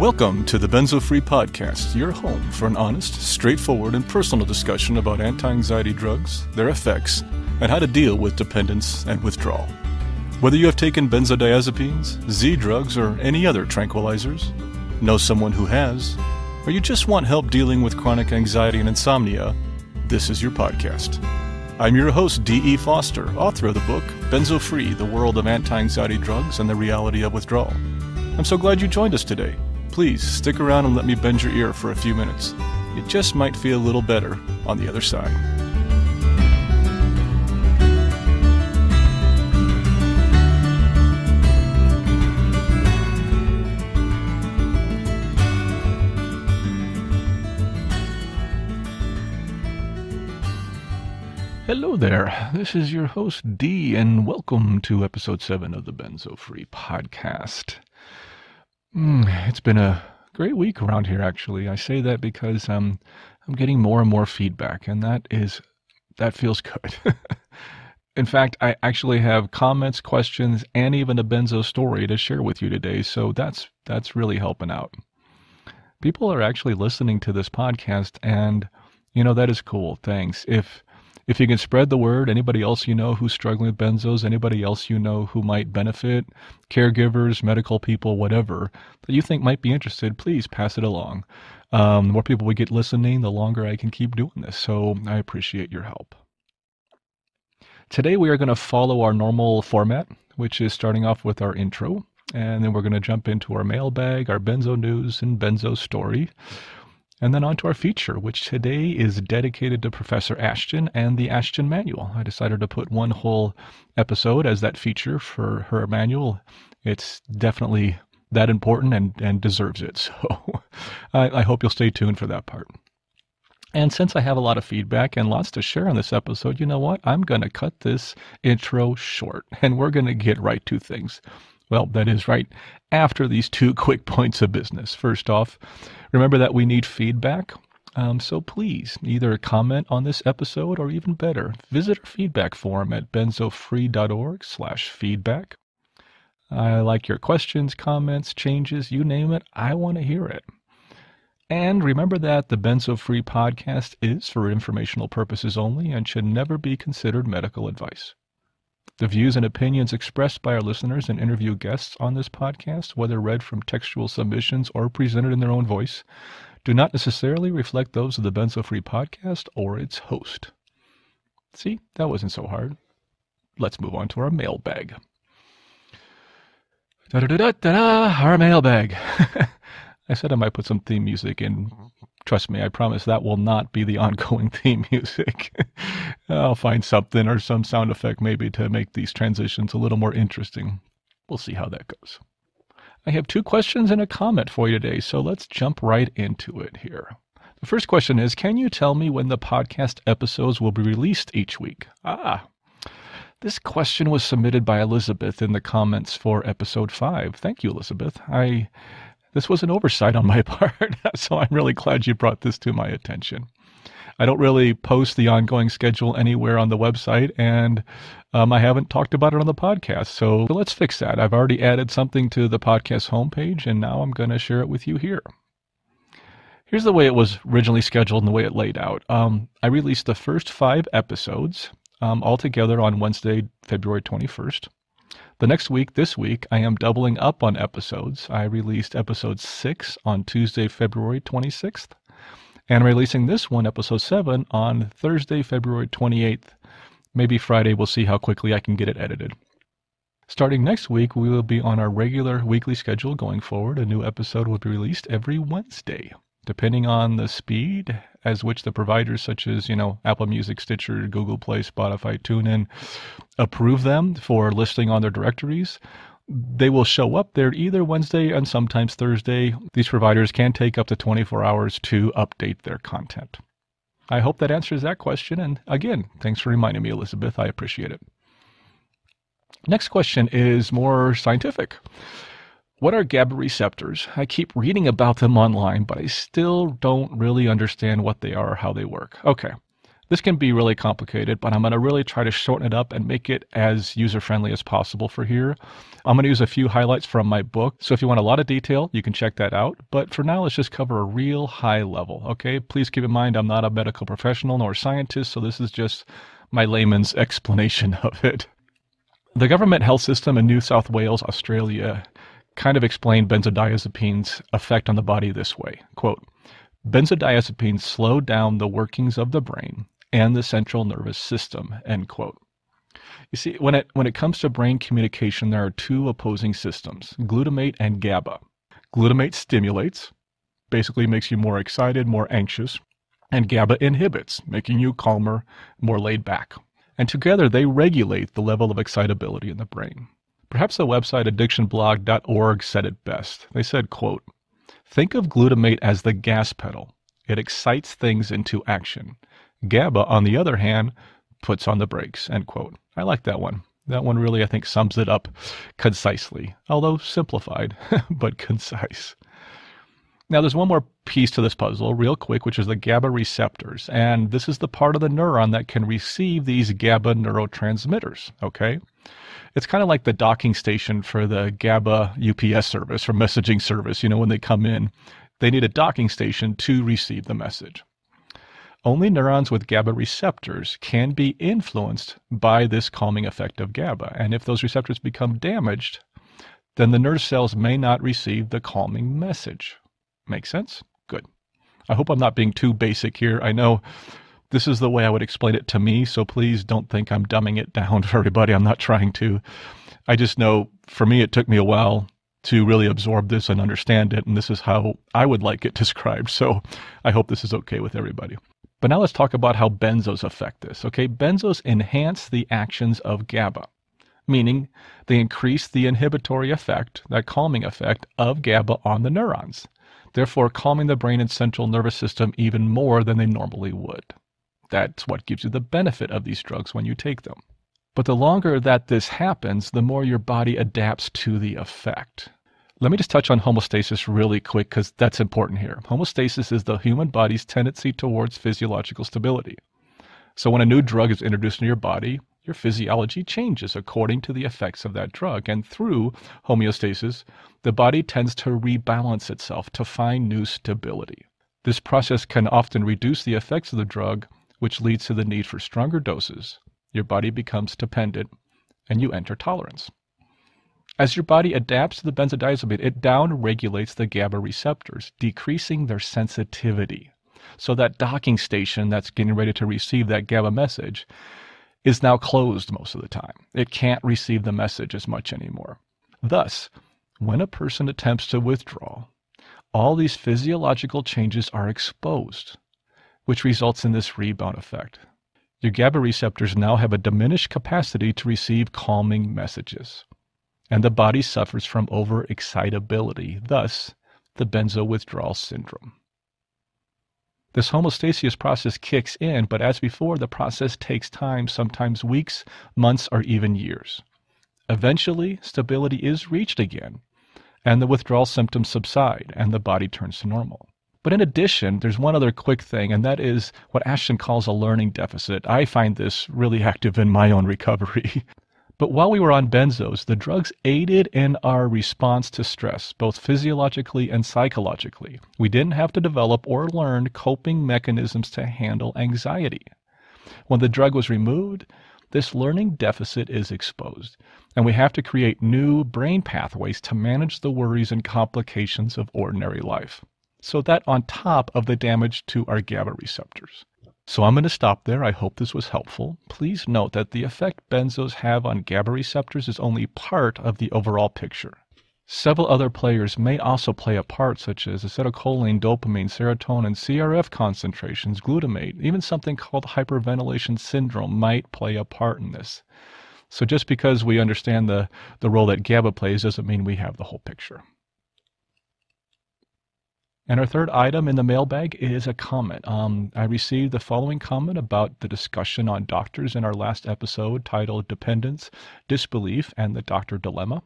Welcome to the Benzo Free Podcast, your home for an honest, straightforward, and personal discussion about anti-anxiety drugs, their effects, and how to deal with dependence and withdrawal. Whether you have taken benzodiazepines, Z drugs, or any other tranquilizers, know someone who has, or you just want help dealing with chronic anxiety and insomnia, this is your podcast. I'm your host, D.E. Foster, author of the book, Benzo Free, The World of Anti-Anxiety Drugs and the Reality of Withdrawal. I'm so glad you joined us today. Please stick around and let me bend your ear for a few minutes. It just might feel a little better on the other side. Hello there, this is your host D, and welcome to episode 7 of the Benzo Free Podcast. It's been a great week around here, actually. I say that because I'm getting more and more feedback, and that feels good. In fact, I actually have comments, questions, and even a Benzo story to share with you today, so that's really helping out. People are actually listening to this podcast, and, you know, that is cool. Thanks. If you can spread the word, anybody else you know who's struggling with benzos, anybody else you know who might benefit, caregivers, medical people, whatever, that you think might be interested, please pass it along. The more people we get listening, the longer I can keep doing this. So I appreciate your help. Today we are going to follow our normal format, which is starting off with our intro, and then we're going to jump into our mailbag, our benzo news, and benzo story. And then on to our feature, which today is dedicated to Professor Ashton and the Ashton Manual. I decided to put one whole episode as that feature for her manual. It's definitely that important and deserves it. So I hope you'll stay tuned for that part. And since I have a lot of feedback and lots to share on this episode, you know what? I'm going to cut this intro short, and we're going to get right to things. Well, that is right after these two quick points of business. First off, remember that we need feedback. So please either comment on this episode or even better, visit our feedback form at benzofree.org/feedback. I like your questions, comments, changes, you name it. I want to hear it. And remember that the Benzo Free Podcast is for informational purposes only and should never be considered medical advice. The views and opinions expressed by our listeners and interview guests on this podcast, whether read from textual submissions or presented in their own voice, do not necessarily reflect those of the Benzo Free Podcast or its host. See, that wasn't so hard. Let's move on to our mailbag. Our mailbag. I said I might put some theme music in. Trust me, I promise that will not be the ongoing theme music. I'll find something or some sound effect maybe to make these transitions a little more interesting. We'll see how that goes. I have two questions and a comment for you today, so let's jump right into it here. The first question is, can you tell me when the podcast episodes will be released each week? This question was submitted by Elizabeth in the comments for episode 5. Thank you, Elizabeth. This was an oversight on my part, so I'm really glad you brought this to my attention. I don't really post the ongoing schedule anywhere on the website, and I haven't talked about it on the podcast, so let's fix that. I've already added something to the podcast homepage, and now I'm going to share it with you here. Here's the way it was originally scheduled and the way it laid out. I released the first 5 episodes altogether on Wednesday, February 21st. The next week, this week, I am doubling up on episodes. I released episode 6 on Tuesday, February 26th, and I'm releasing this one, episode 7, on Thursday, February 28th. Maybe Friday, we'll see how quickly I can get it edited. Starting next week, we will be on our regular weekly schedule going forward. A new episode will be released every Wednesday, depending on the speed as which the providers such as, you know, Apple Music, Stitcher, Google Play, Spotify, TuneIn approve them for listing on their directories. They will show up there either Wednesday and sometimes Thursday. These providers can take up to 24 hours to update their content. I hope that answers that question. And again, thanks for reminding me, Elizabeth. I appreciate it. Next question is more scientific. What are GABA receptors? I keep reading about them online, but I still don't really understand what they are or how they work. Okay, This can be really complicated, but I'm going to really try to shorten it up and make it as user-friendly as possible for here. I'm going to use a few highlights from my book. So if you want a lot of detail, you can check that out. But for now, let's just cover a real high level, okay? Please keep in mind, I'm not a medical professional nor a scientist, so this is just my layman's explanation of it. The government health system in New South Wales, Australia, kind of explained benzodiazepines' effect on the body this way, quote, benzodiazepines slow down the workings of the brain and the central nervous system, end quote. You see, when it comes to brain communication, there are two opposing systems, glutamate and GABA. Glutamate stimulates, basically makes you more excited, more anxious, and GABA inhibits, making you calmer, more laid back. And together they regulate the level of excitability in the brain. Perhaps the website AddictionBlog.org said it best. They said, quote, think of glutamate as the gas pedal. It excites things into action. GABA, on the other hand, puts on the brakes, end quote. I like that one. That one really, I think, sums it up concisely, although simplified, but concise. Now, there's one more piece to this puzzle real quick, which is the GABA receptors. And this is the part of the neuron that can receive these GABA neurotransmitters, okay? It's kind of like the docking station for the GABA UPS service or messaging service. You know, when they come in, they need a docking station to receive the message. Only neurons with GABA receptors can be influenced by this calming effect of GABA. And if those receptors become damaged, then the nerve cells may not receive the calming message. Make sense? Good. I hope I'm not being too basic here. I know this is the way I would explain it to me, so please don't think I'm dumbing it down for everybody. I'm not trying to. I just know for me, it took me a while to really absorb this and understand it, and this is how I would like it described. So I hope this is okay with everybody. But now let's talk about how benzos affect this. Okay, benzos enhance the actions of GABA, meaning they increase the inhibitory effect, that calming effect of GABA on the neurons, therefore calming the brain and central nervous system even more than they normally would. That's what gives you the benefit of these drugs when you take them. But the longer that this happens, the more your body adapts to the effect. Let me just touch on homeostasis really quick because that's important here. Homeostasis is the human body's tendency towards physiological stability. So when a new drug is introduced into your body, your physiology changes according to the effects of that drug, and through homeostasis, the body tends to rebalance itself to find new stability. This process can often reduce the effects of the drug, which leads to the need for stronger doses. Your body becomes dependent, and you enter tolerance. As your body adapts to the benzodiazepine, it down-regulates the GABA receptors, decreasing their sensitivity. So that docking station that's getting ready to receive that GABA message is now closed most of the time. It can't receive the message as much anymore. Thus, when a person attempts to withdraw, all these physiological changes are exposed, which results in this rebound effect. Your GABA receptors now have a diminished capacity to receive calming messages, and the body suffers from overexcitability, thus the benzo withdrawal syndrome. This homeostasis process kicks in, but as before, the process takes time, sometimes weeks, months, or even years. Eventually, stability is reached again, and the withdrawal symptoms subside, and the body turns to normal. But in addition, there's one other quick thing, and that is what Ashton calls a learning deficit. I find this really active in my own recovery. But while we were on benzos, the drugs aided in our response to stress, both physiologically and psychologically. We didn't have to develop or learn coping mechanisms to handle anxiety. When the drug was removed, this learning deficit is exposed, and we have to create new brain pathways to manage the worries and complications of ordinary life. So that on top of the damage to our GABA receptors. So I'm going to stop there. I hope this was helpful. Please note that the effect benzos have on GABA receptors is only part of the overall picture. Several other players may also play a part, such as acetylcholine, dopamine, serotonin, CRF concentrations, glutamate, even something called hyperventilation syndrome might play a part in this. So just because we understand the role that GABA plays doesn't mean we have the whole picture. And our third item in the mailbag is a comment. I received the following comment about the discussion on doctors in our last episode titled Dependence, Disbelief, and the Doctor Dilemma.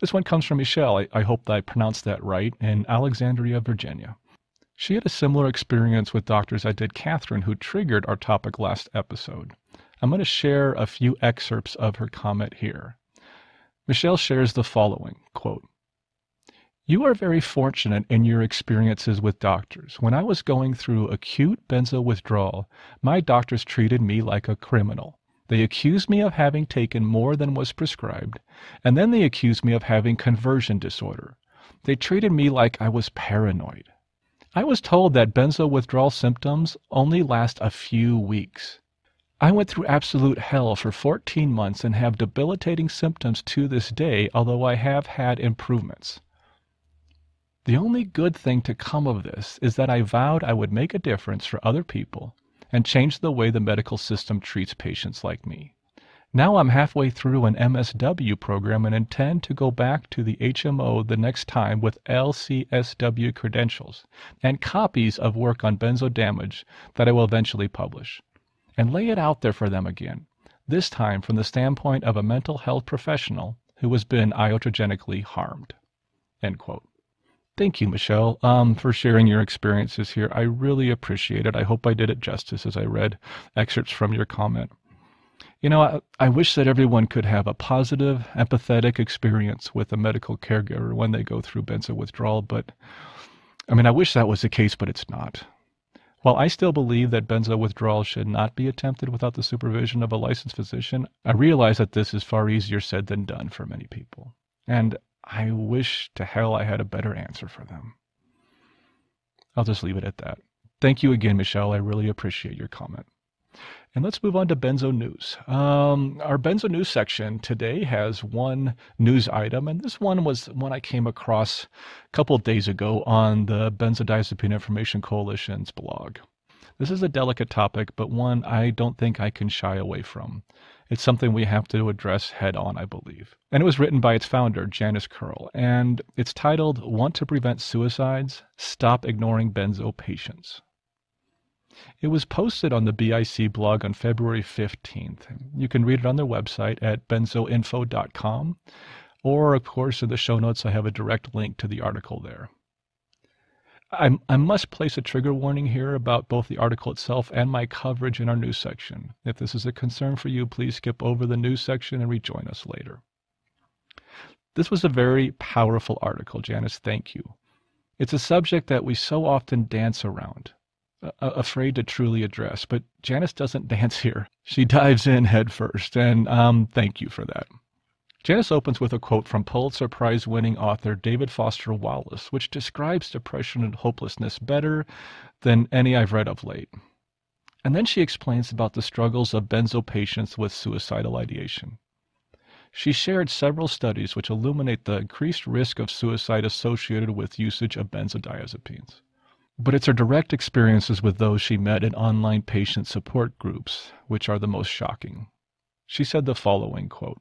This one comes from Michelle. I hope that I pronounced that right, in Alexandria, Virginia. She had a similar experience with Doctors I Did Catherine, who triggered our topic last episode. I'm going to share a few excerpts of her comment here. Michelle shares the following, quote, "You are very fortunate in your experiences with doctors. When I was going through acute benzo withdrawal, my doctors treated me like a criminal. They accused me of having taken more than was prescribed, and then they accused me of having conversion disorder. They treated me like I was paranoid. I was told that benzo withdrawal symptoms only last a few weeks. I went through absolute hell for 14 months and have debilitating symptoms to this day, although I have had improvements. The only good thing to come of this is that I vowed I would make a difference for other people and change the way the medical system treats patients like me. Now I'm halfway through an MSW program and intend to go back to the HMO the next time with LCSW credentials and copies of work on benzo damage that I will eventually publish, and lay it out there for them again, this time from the standpoint of a mental health professional who has been iatrogenically harmed." End quote. Thank you, Michelle, for sharing your experiences here. I really appreciate it. I hope I did it justice as I read excerpts from your comment. You know, I wish that everyone could have a positive, empathetic experience with a medical caregiver when they go through benzo withdrawal, but I mean, I wish that was the case, but it's not. While I still believe that benzo withdrawal should not be attempted without the supervision of a licensed physician, I realize that this is far easier said than done for many people, and I wish to hell I had a better answer for them. I'll just leave it at that. Thank you again, Michelle. I really appreciate your comment. And let's move on to Benzo News. Our Benzo News section today has one news item, and this one was one I came across a couple of days ago on the Benzodiazepine Information Coalition's blog. This is a delicate topic, but one I don't think I can shy away from. It's something we have to address head on, I believe. And it was written by its founder, Janice Curl, and it's titled, "Want to Prevent Suicides? Stop Ignoring Benzo Patients." It was posted on the BIC blog on February 15th. You can read it on their website at benzoinfo.com, or of course in the show notes I have a direct link to the article there. I must place a trigger warning here about both the article itself and my coverage in our news section. If this is a concern for you, please skip over the news section and rejoin us later. This was a very powerful article, Janice, thank you. It's a subject that we so often dance around, afraid to truly address, but Janice doesn't dance here. She dives in head first, and thank you for that. Janice opens with a quote from Pulitzer Prize-winning author David Foster Wallace, which describes depression and hopelessness better than any I've read of late. And then she explains about the struggles of benzo patients with suicidal ideation. She shared several studies which illuminate the increased risk of suicide associated with usage of benzodiazepines. But it's her direct experiences with those she met in online patient support groups which are the most shocking. She said the following, quote,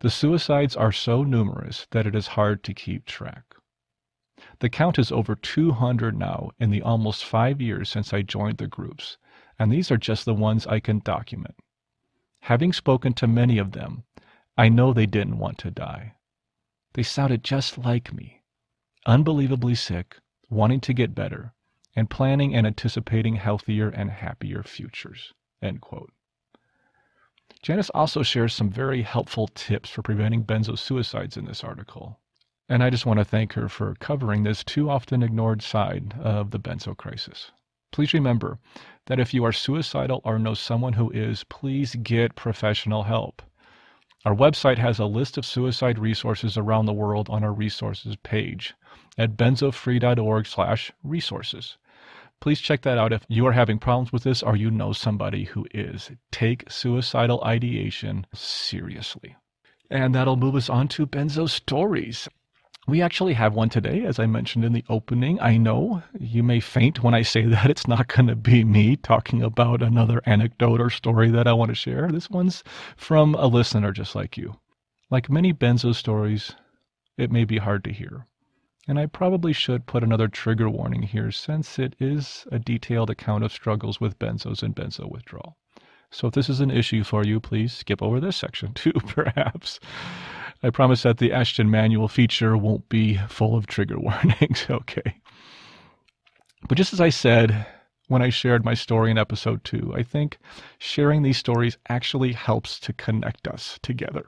"The suicides are so numerous that it is hard to keep track. The count is over 200 now in the almost 5 years since I joined the groups, and these are just the ones I can document. Having spoken to many of them, I know they didn't want to die. They sounded just like me, unbelievably sick, wanting to get better, and planning and anticipating healthier and happier futures." End quote. Janice also shares some very helpful tips for preventing benzo suicides in this article, and I just want to thank her for covering this too often ignored side of the benzo crisis. Please remember that if you are suicidal or know someone who is, please get professional help. Our website has a list of suicide resources around the world on our resources page at benzofree.org/resources. Please check that out if you are having problems with this or you know somebody who is. Take suicidal ideation seriously. And that'll move us on to Benzo Stories. We actually have one today, as I mentioned in the opening. I know you may faint when I say that. It's not going to be me talking about another anecdote or story that I want to share. This one's from a listener just like you. Like many benzo stories, it may be hard to hear. And I probably should put another trigger warning here since it is a detailed account of struggles with benzos and benzo withdrawal. So if this is an issue for you, please skip over this section too, perhaps. I promise that the Ashton Manual feature won't be full of trigger warnings, okay? But just as I said when I shared my story in episode 2, I think sharing these stories actually helps to connect us together.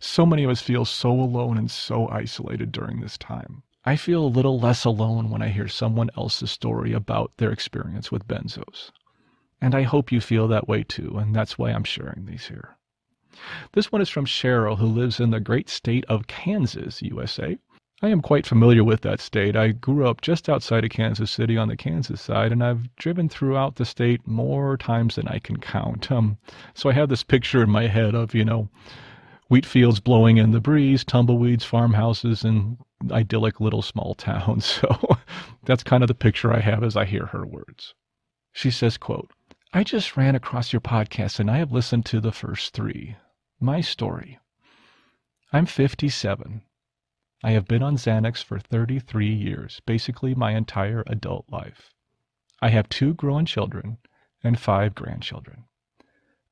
So many of us feel so alone and so isolated during this time. I feel a little less alone when I hear someone else's story about their experience with benzos. And I hope you feel that way too, and that's why I'm sharing these here. This one is from Cheryl, who lives in the great state of Kansas, USA. I am quite familiar with that state. I grew up just outside of Kansas City on the Kansas side, and I've driven throughout the state more times than I can count. So I have this picture in my head of, wheat fields blowing in the breeze, tumbleweeds, farmhouses, and idyllic little small towns. So that's kind of the picture I have as I hear her words. She says, quote, "I just ran across your podcast and I have listened to the first 3. My story. I'm 57. I have been on Xanax for 33 years, basically my entire adult life. I have 2 grown children and 5 grandchildren.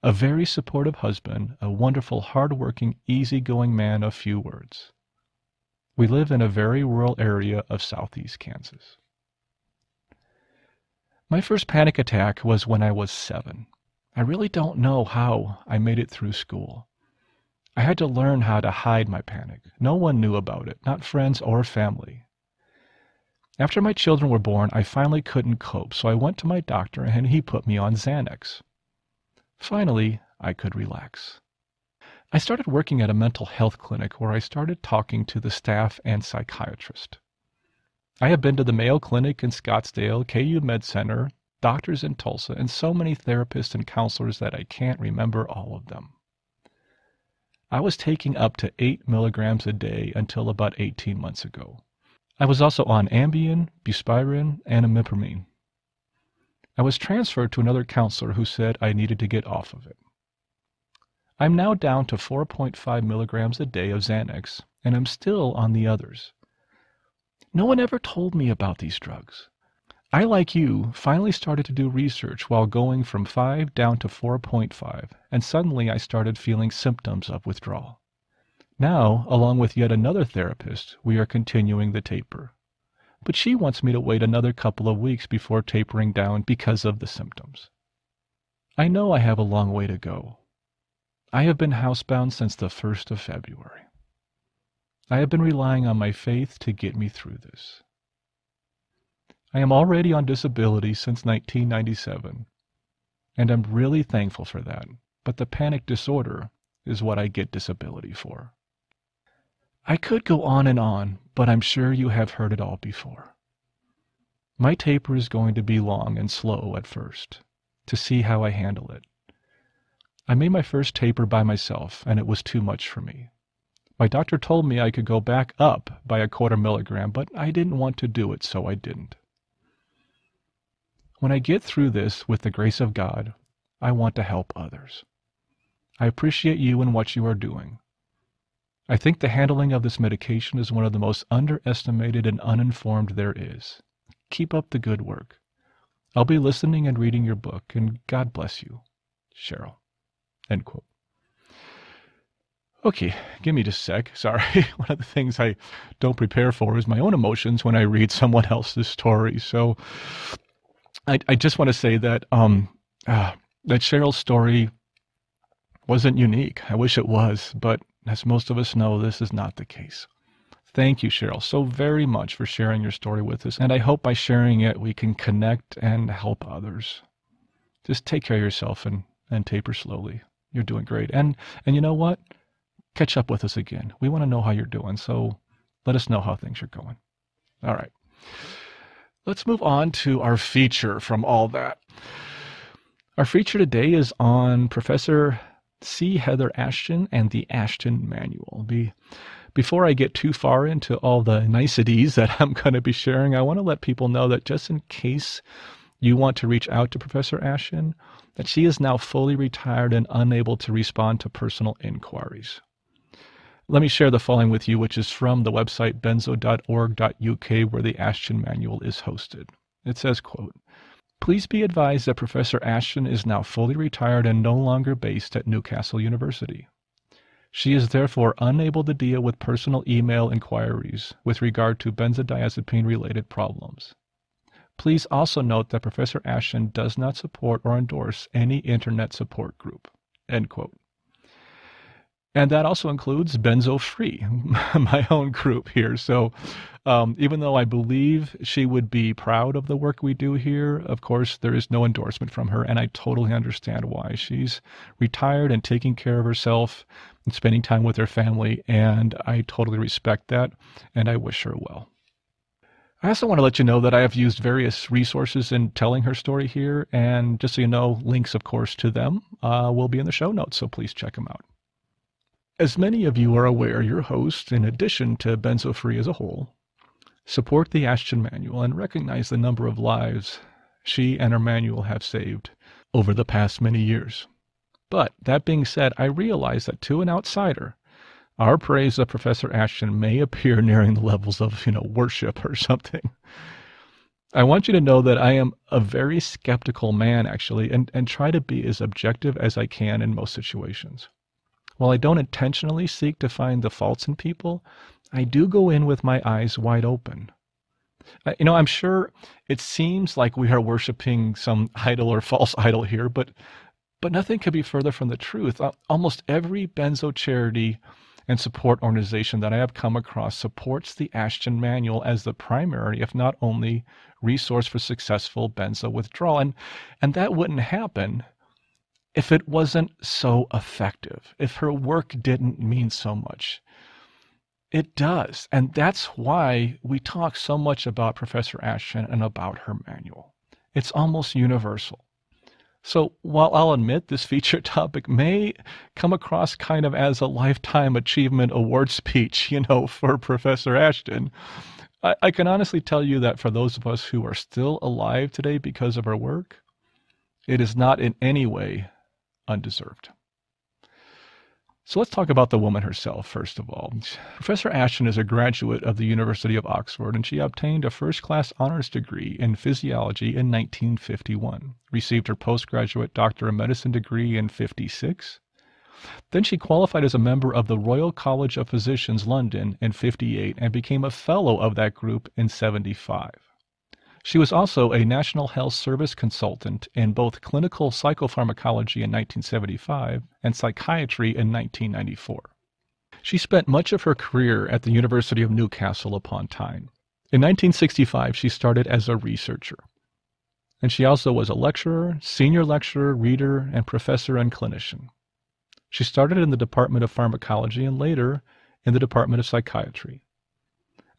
A very supportive husband, a wonderful, hardworking, easygoing man of few words. We live in a very rural area of southeast Kansas. My first panic attack was when I was 7. I really don't know how I made it through school. I had to learn how to hide my panic. No one knew about it, not friends or family. After my children were born, I finally couldn't cope, so I went to my doctor and he put me on Xanax. Finally, I could relax. I started working at a mental health clinic where I started talking to the staff and psychiatrist. I have been to the Mayo Clinic in Scottsdale, KU Med Center, doctors in Tulsa, and so many therapists and counselors that I can't remember all of them. I was taking up to 8 milligrams a day until about 18 months ago. I was also on Ambien, Buspirone, and Imipramine. I was transferred to another counselor who said I needed to get off of it. I'm now down to 4.5 milligrams a day of Xanax, and I'm still on the others. No one ever told me about these drugs. I, like you, finally started to do research while going from 5 down to 4.5, and suddenly I started feeling symptoms of withdrawal. Now, along with yet another therapist, we are continuing the taper. But she wants me to wait another couple of weeks before tapering down because of the symptoms. I know I have a long way to go. I have been housebound since the 1st of February. I have been relying on my faith to get me through this. I am already on disability since 1997, and I'm really thankful for that, but the panic disorder is what I get disability for. I could go on and on, but I'm sure you have heard it all before. My taper is going to be long and slow at first, to see how I handle it. I made my first taper by myself, and it was too much for me. My doctor told me I could go back up by a quarter milligram, but I didn't want to do it, so I didn't. When I get through this, with the grace of God, I want to help others. I appreciate you and what you are doing. I think the handling of this medication is one of the most underestimated and uninformed there is. Keep up the good work. I'll be listening and reading your book, and God bless you, Cheryl." End quote. Okay, give me just a sec. Sorry. One of the things I don't prepare for is my own emotions when I read someone else's story. So I just want to say that that Cheryl's story wasn't unique. I wish it was, but as most of us know, this is not the case. Thank you, Cheryl, so very much for sharing your story with us, and I hope by sharing it we can connect and help others. Just take care of yourself and taper slowly. You're doing great. And you know what? Catch up with us again. We want to know how you're doing, so let us know how things are going. All right. Let's move on to our feature from all that. Our feature today is on Professor C. Heather Ashton and the Ashton Manual. Before I get too far into all the niceties that I'm going to be sharing, I want to let people know that just in case you want to reach out to Professor Ashton, that she is now fully retired and unable to respond to personal inquiries. Let me share the following with you, which is from the website benzo.org.uk, where the Ashton Manual is hosted. It says, quote, "Please be advised that Professor Ashton is now fully retired and no longer based at Newcastle University. She is therefore unable to deal with personal email inquiries with regard to benzodiazepine-related problems. Please also note that Professor Ashton does not support or endorse any internet support group, end quote. And that also includes Benzo Free, my own group here. So even though I believe she would be proud of the work we do here, of course, there is no endorsement from her. And I totally understand why. She's retired and taking care of herself and spending time with her family. And I totally respect that. And I wish her well. I also want to let you know that I have used various resources in telling her story here. And just so you know, links, of course, to them will be in the show notes. So please check them out. As many of you are aware, your hosts, in addition to Benzo Free as a whole, support the Ashton Manual and recognize the number of lives she and her manual have saved over the past many years. But that being said, I realize that to an outsider, our praise of Professor Ashton may appear nearing the levels of, worship or something. I want you to know that I am a very skeptical man, actually, and try to be as objective as I can in most situations. While I don't intentionally seek to find the faults in people, I do go in with my eyes wide open. I'm sure it seems like we are worshiping some idol or false idol here, but nothing could be further from the truth. Almost every Benzo charity and support organization that I have come across supports the Ashton Manual as the primary, if not only, resource for successful benzo withdrawal. And that wouldn't happen if it wasn't so effective, if her work didn't mean so much. It does. And that's why we talk so much about Professor Ashton and about her manual. It's almost universal. So while I'll admit this feature topic may come across kind of as a lifetime achievement award speech, for Professor Ashton, I can honestly tell you that for those of us who are still alive today because of her work, it is not in any way undeserved. So let's talk about the woman herself, first of all. Professor Ashton is a graduate of the University of Oxford, and she obtained a first-class honors degree in physiology in 1951, received her postgraduate doctor of medicine degree in 1956. Then she qualified as a member of the Royal College of Physicians London in 1958 and became a fellow of that group in 1975. She was also a National Health Service consultant in both clinical psychopharmacology in 1975 and psychiatry in 1994. She spent much of her career at the University of Newcastle upon Tyne. In 1965, she started as a researcher, and she also was a lecturer, senior lecturer, reader, and professor and clinician. She started in the Department of Pharmacology and later in the Department of Psychiatry.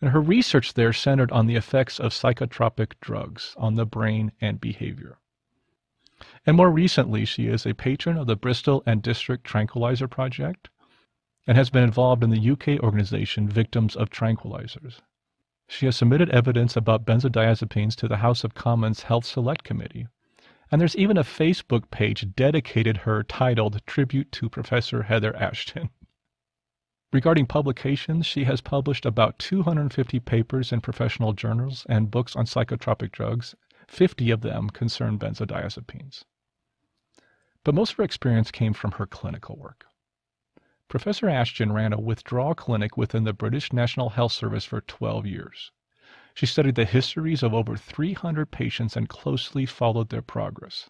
And her research there centered on the effects of psychotropic drugs on the brain and behavior. And more recently, she is a patron of the Bristol and District Tranquilizer Project and has been involved in the UK organization Victims of Tranquilizers. She has submitted evidence about benzodiazepines to the House of Commons Health Select Committee. And there's even a Facebook page dedicated her titled Tribute to Professor Heather Ashton. Regarding publications, she has published about 250 papers in professional journals and books on psychotropic drugs. 50 of them concern benzodiazepines. But most of her experience came from her clinical work. Professor Ashton ran a withdrawal clinic within the British National Health Service for 12 years. She studied the histories of over 300 patients and closely followed their progress.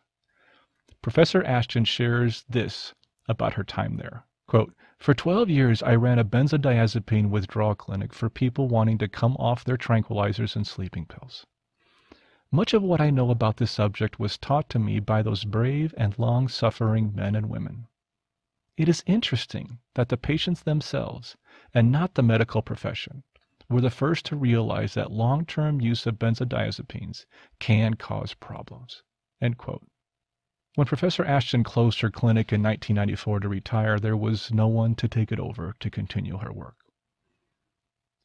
Professor Ashton shares this about her time there. Quote, "For 12 years, I ran a benzodiazepine withdrawal clinic for people wanting to come off their tranquilizers and sleeping pills. Much of what I know about this subject was taught to me by those brave and long-suffering men and women. It is interesting that the patients themselves, and not the medical profession, were the first to realize that long-term use of benzodiazepines can cause problems." End quote. When Professor Ashton closed her clinic in 1994 to retire, there was no one to take it over to continue her work.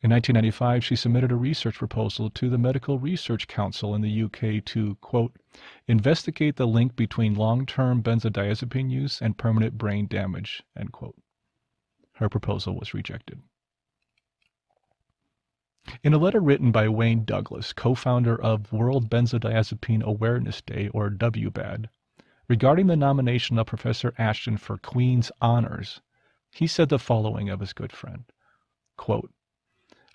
In 1995, she submitted a research proposal to the Medical Research Council in the UK to, quote, "investigate the link between long-term benzodiazepine use and permanent brain damage," end quote. Her proposal was rejected. In a letter written by Wayne Douglas, co-founder of World Benzodiazepine Awareness Day, or WBAD, regarding the nomination of Professor Ashton for Queen's Honors, he said the following of his good friend, quote,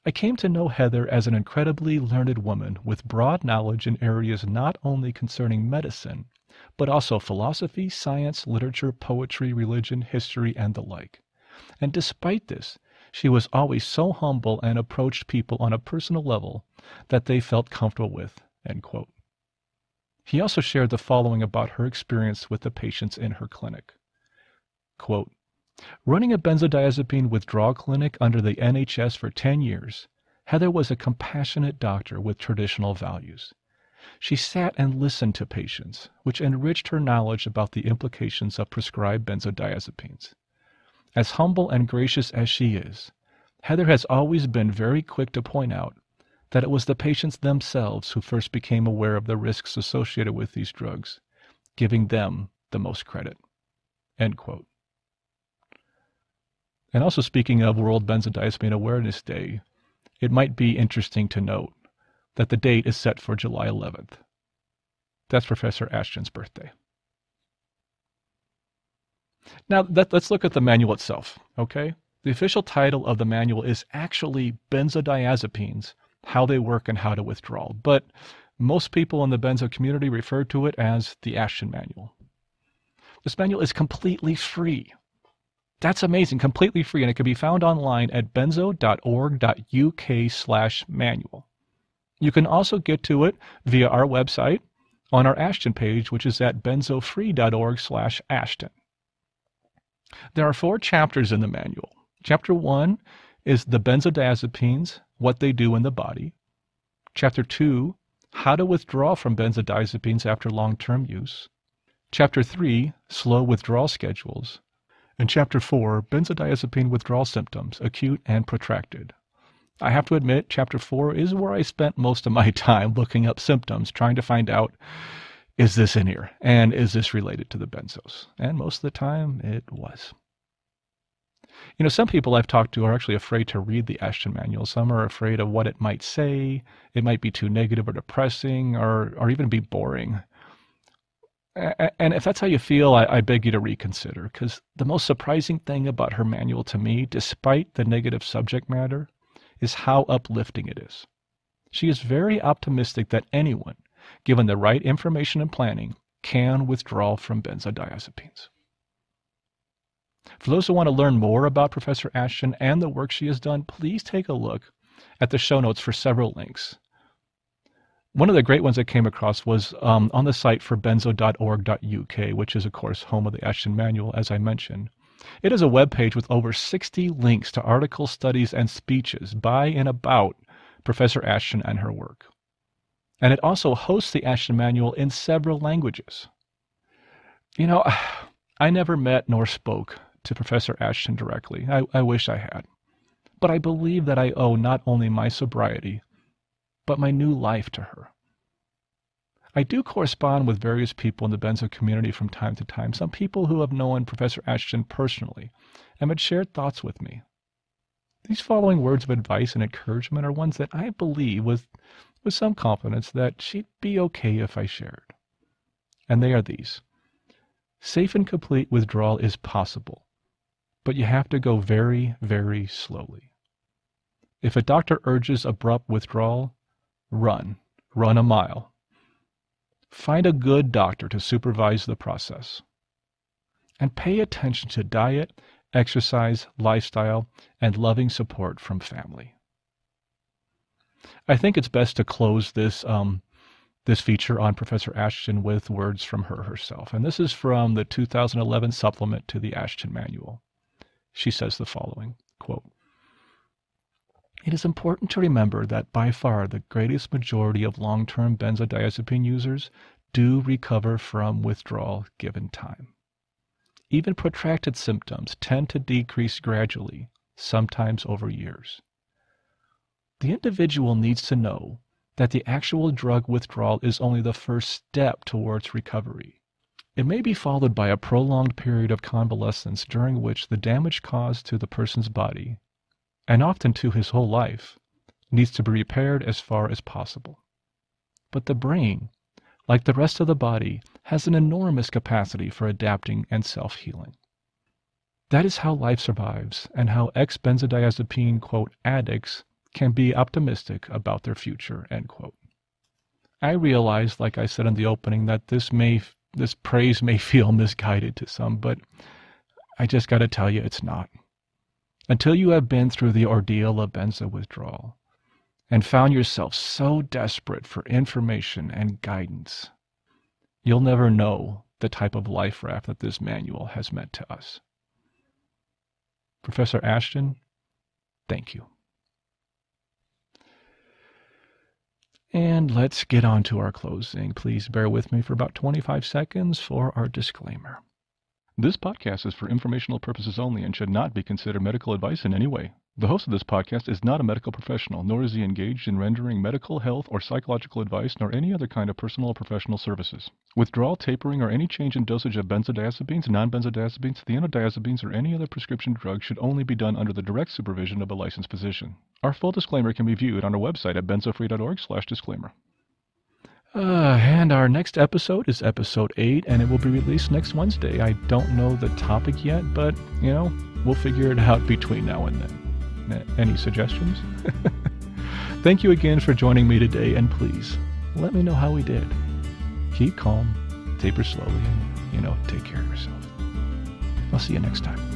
I came to know Heather as an incredibly learned woman with broad knowledge in areas not only concerning medicine, but also philosophy, science, literature, poetry, religion, history, and the like. And despite this, she was always so humble and approached people on a personal level that they felt comfortable with." End quote. He also shared the following about her experience with the patients in her clinic. Quote, "Running a benzodiazepine withdrawal clinic under the NHS for 10 years, Heather was a compassionate doctor with traditional values. She sat and listened to patients, which enriched her knowledge about the implications of prescribed benzodiazepines. As humble and gracious as she is, Heather has always been very quick to point out that it was the patients themselves who first became aware of the risks associated with these drugs, giving them the most credit." End quote. And also, speaking of World Benzodiazepine Awareness Day, it might be interesting to note that the date is set for July 11th. That's Professor Ashton's birthday. Now, let's look at the manual itself, okay? The official title of the manual is actually Benzodiazepines, How They Work and How to Withdraw, but most people in the benzo community refer to it as the Ashton Manual. This manual is completely free. That's amazing, completely free, and it can be found online at benzo.org.uk/manual. You can also get to it via our website on our Ashton page, which is at benzofree.org/Ashton. There are 4 chapters in the manual. Chapter 1 is the benzodiazepines, what they do in the body. Chapter 2, how to withdraw from benzodiazepines after long-term use. Chapter 3, slow withdrawal schedules. In Chapter 4, benzodiazepine withdrawal symptoms, acute and protracted. I have to admit, Chapter 4 is where I spent most of my time looking up symptoms, trying to find out, is this in here? And is this related to the benzos? And most of the time, it was. You know, some people I've talked to are actually afraid to read the Ashton Manual. Some are afraid of what it might say. It might be too negative or depressing or even be boring. And if that's how you feel, I beg you to reconsider, because the most surprising thing about her manual to me, despite the negative subject matter, is how uplifting it is. She is very optimistic that anyone, given the right information and planning, can withdraw from benzodiazepines. For those who want to learn more about Professor Ashton and the work she has done, please take a look at the show notes for several links. One of the great ones I came across was on the site for benzo.org.uk, which is, of course, home of the Ashton Manual, as I mentioned. It is a webpage with over 60 links to articles, studies, and speeches by and about Professor Ashton and her work. And it also hosts the Ashton Manual in several languages. You know, I never met nor spoke to Professor Ashton directly. I wish I had. But I believe that I owe not only my sobriety, but my new life to her. I do correspond with various people in the benzo community from time to time, some people who have known Professor Ashton personally and had shared thoughts with me. These following words of advice and encouragement are ones that I believe with some confidence that she'd be okay if I shared. And they are these. Safe and complete withdrawal is possible, but you have to go very, very slowly. If a doctor urges abrupt withdrawal, run a mile. Find a good doctor to supervise the process. And pay attention to diet, exercise, lifestyle, and loving support from family. I think it's best to close this feature on Professor Ashton with words from her herself. And this is from the 2011 supplement to the Ashton Manual. She says the following, quote, "It is important to remember that by far the greatest majority of long-term benzodiazepine users do recover from withdrawal given time. Even protracted symptoms tend to decrease gradually, sometimes over years. The individual needs to know that the actual drug withdrawal is only the first step towards recovery. It may be followed by a prolonged period of convalescence during which the damage caused to the person's body, and often to his whole life, needs to be repaired as far as possible. But the brain, like the rest of the body, has an enormous capacity for adapting and self-healing. That is how life survives and how ex-benzodiazepine, quote, addicts can be optimistic about their future, end quote. I realize, like I said in the opening, that this praise may feel misguided to some, but I just got to tell you, it's not. Until you have been through the ordeal of benzo withdrawal and found yourself so desperate for information and guidance, you'll never know the type of life raft that this manual has meant to us. Professor Ashton, thank you. And let's get on to our closing. Please bear with me for about 25 seconds for our disclaimer. This podcast is for informational purposes only and should not be considered medical advice in any way. The host of this podcast is not a medical professional, nor is he engaged in rendering medical, health, or psychological advice, nor any other kind of personal or professional services. Withdrawal, tapering, or any change in dosage of benzodiazepines, non-benzodiazepines, thienodiazepines, or any other prescription drug should only be done under the direct supervision of a licensed physician. Our full disclaimer can be viewed on our website at benzofree.org/disclaimer. And our next episode is episode 8, and it will be released next Wednesday. I don't know the topic yet, but, you know, we'll figure it out between now and then. Any suggestions? Thank you again for joining me today, and please, let me know how we did. Keep calm, taper slowly, and, you know, take care of yourself. I'll see you next time.